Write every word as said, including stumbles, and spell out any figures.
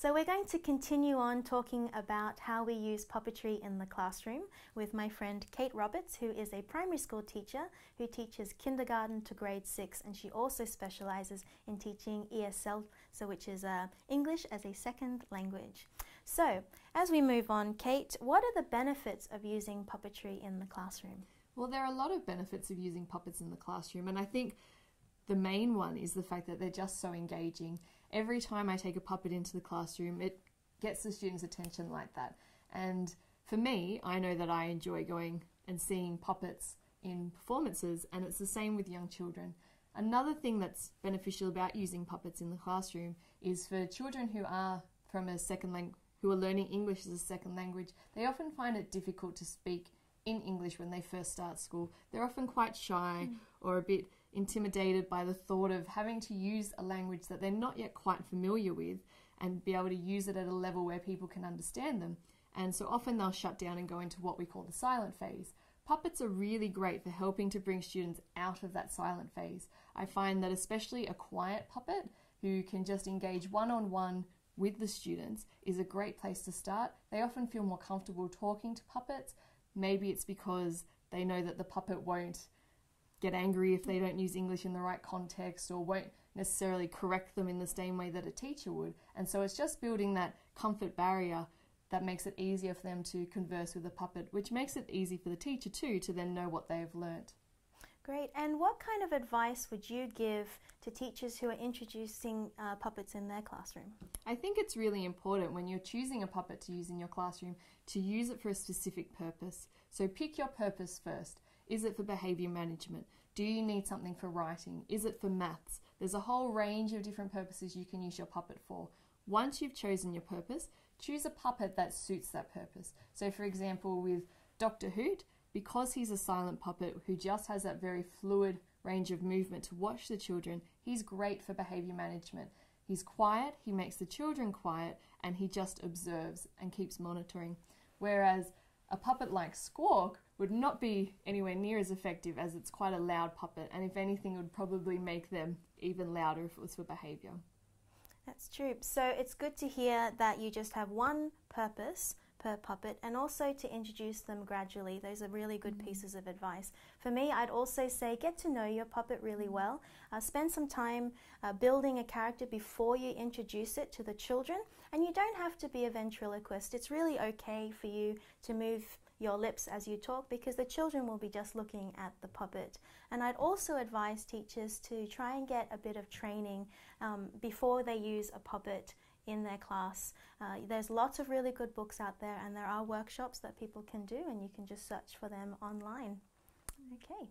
So we're going to continue on talking about how we use puppetry in the classroom with my friend Kate Roberts, who is a primary school teacher who teaches kindergarten to grade six, and she also specializes in teaching E S L, so which is uh, English as a second language. So as we move on, Kate, what are the benefits of using puppetry in the classroom? Well, there are a lot of benefits of using puppets in the classroom, and I think the main one is the fact that they're just so engaging. Every time I take a puppet into the classroom, it gets the students' attention like that. And for me, I know that I enjoy going and seeing puppets in performances, and it's the same with young children. Another thing that's beneficial about using puppets in the classroom is for children who are from a second language, who are learning English as a second language, they often find it difficult to speak in English when they first start school. They're often quite shy mm. or a bit intimidated by the thought of having to use a language that they're not yet quite familiar with and be able to use it at a level where people can understand them. And so often they'll shut down and go into what we call the silent phase. Puppets are really great for helping to bring students out of that silent phase. I find that especially a quiet puppet who can just engage one-on-one with the students is a great place to start. They often feel more comfortable talking to puppets. Maybe it's because they know that the puppet won't get angry if they don't use English in the right context, or won't necessarily correct them in the same way that a teacher would. And so it's just building that comfort barrier that makes it easier for them to converse with the puppet, which makes it easy for the teacher too to then know what they've learnt. Great. And what kind of advice would you give to teachers who are introducing uh, puppets in their classroom? I think it's really important when you're choosing a puppet to use in your classroom to use it for a specific purpose. So pick your purpose first. Is it for behaviour management? Do you need something for writing? Is it for maths? There's a whole range of different purposes you can use your puppet for. Once you've chosen your purpose, choose a puppet that suits that purpose. So for example, with Doctor Hoot, because he's a silent puppet who just has that very fluid range of movement to watch the children, he's great for behaviour management. He's quiet, he makes the children quiet, and he just observes and keeps monitoring. Whereas a puppet like Squawk would not be anywhere near as effective, as it's quite a loud puppet, and if anything, would probably make them even louder if it was for behaviour. That's true. So it's good to hear that you just have one purpose per puppet, and also to introduce them gradually. Those are really good pieces of advice. For me, I'd also say get to know your puppet really well. Uh, spend some time uh, building a character before you introduce it to the children. And you don't have to be a ventriloquist. It's really okay for you to move your lips as you talk, because the children will be just looking at the puppet. And I'd also advise teachers to try and get a bit of training um, before they use a puppet in their class. Uh, there's lots of really good books out there, and there are workshops that people can do, and you can just search for them online. Okay.